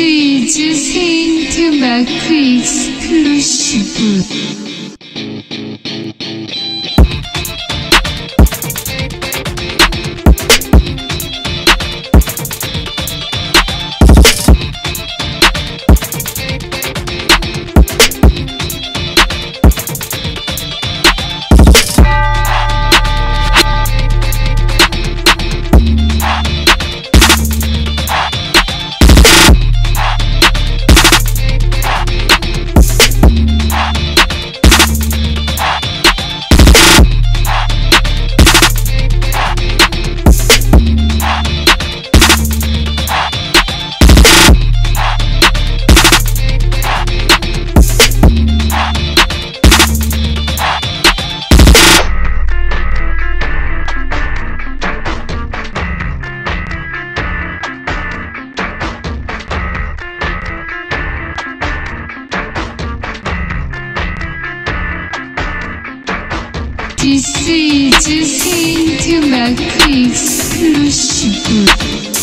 주세요 to Marc Exclusive. This is just into my exclusive.